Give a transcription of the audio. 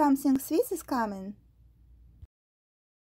Something Swiss is coming.